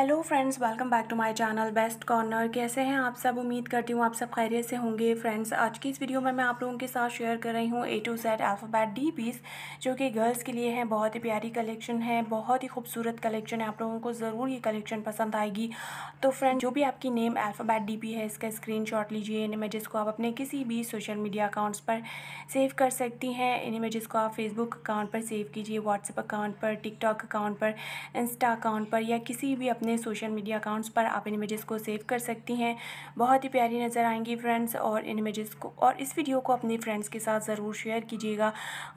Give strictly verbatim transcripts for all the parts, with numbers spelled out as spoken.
Hello friends, welcome back to my channel best corner. कैसे हैं आप सब? उम्मीद करती हूँ आप सब खैरियत से होंगे। फ्रेंड्स, आज की इस वीडियो में मैं आप लोगों के साथ शेयर कर रही हूँ A to Z alphabet DPs, जो कि गर्ल्स के लिए है। बहुत ही प्यारी कलेक्शन है, बहुत ही खूबसूरत कलेक्शन है। आप लोगों को ज़रूर ये कलेक्शन पसंद आएगी। तो फ्रेंड, जो भी आपकी नेम अल्फ़ाबेट डी बी है, इसका स्क्रीन शॉट लीजिए। इन इमेजेस को आप अपने किसी भी सोशल मीडिया अकाउंट्स पर सेव कर सकती हैं। इन इमेजेस को आप फेसबुक अकाउंट पर सेव कीजिए, व्हाट्सएप अकाउंट पर, टिकटॉक अकाउंट पर, इंस्टा अकाउंट पर या किसी भी अपने सोशल मीडिया अकाउंट्स पर आप इन इमेजेस को सेव कर सकती हैं। बहुत ही प्यारी नज़र आएंगी फ्रेंड्स। और इन इमेजेस को और इस वीडियो को अपने फ्रेंड्स के साथ ज़रूर शेयर कीजिएगा,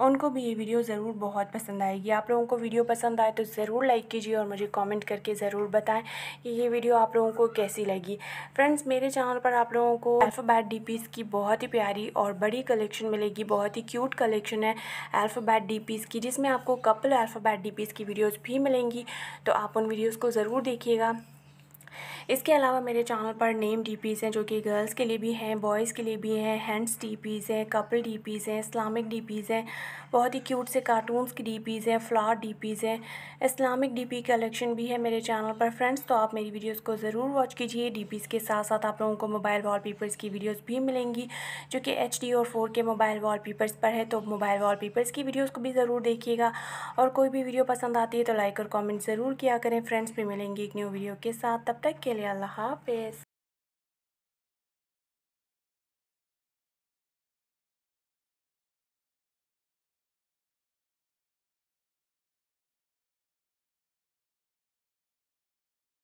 उनको भी ये वीडियो ज़रूर बहुत पसंद आएगी। आप लोगों को वीडियो पसंद आए तो ज़रूर लाइक कीजिए और मुझे कमेंट करके ज़रूर बताएं कि ये वीडियो आप लोगों को कैसी लगी। फ्रेंड्स, मेरे चैनल पर आप लोगों को अल्फ़ाबेट डी पीस की बहुत ही प्यारी और बड़ी कलेक्शन मिलेगी। बहुत ही क्यूट कलेक्शन है अल्फ़ाबेट डी पीस की, जिसमें आपको कपल अल्फ़ाबेट डी पीस की वीडियोज़ भी मिलेंगी, तो आप उन वीडियोज़ को ज़रूर देखिएगा। इसके अलावा मेरे चैनल पर नेम डी पीस हैं, जो कि गर्ल्स के लिए भी हैं, बॉयज़ के लिए भी हैं। हैंड्स डी पीस हैं, कपल डी पीस हैं, इस्लामिक डी पीस हैं, बहुत ही क्यूट से कार्टून्स की डी पीस हैं, फ्लावर डी पीस हैं, इस्लामिक डी पी कलेक्शन भी है मेरे चैनल पर। फ्रेंड्स, तो आप मेरी वीडियोस को ज़रूर वॉच कीजिए। डी पीस के साथ साथ आप लोगों को मोबाइल वॉलपेपर्स की वीडियोस भी मिलेंगी, जो कि एच डी और फोर के मोबाइल वॉलपेपर्स पर है, तो मोबाइल वॉलपेपर्स की वीडियोज़ को भी ज़रूर देखिएगा। और कोई भी वीडियो पसंद आती है तो लाइक और कॉमेंट ज़रूर किया करें। फ्रेंड्स, भी मिलेंगी एक न्यू वीडियो के साथ, तब तक के लिए अल्लाह हाफ़िज़।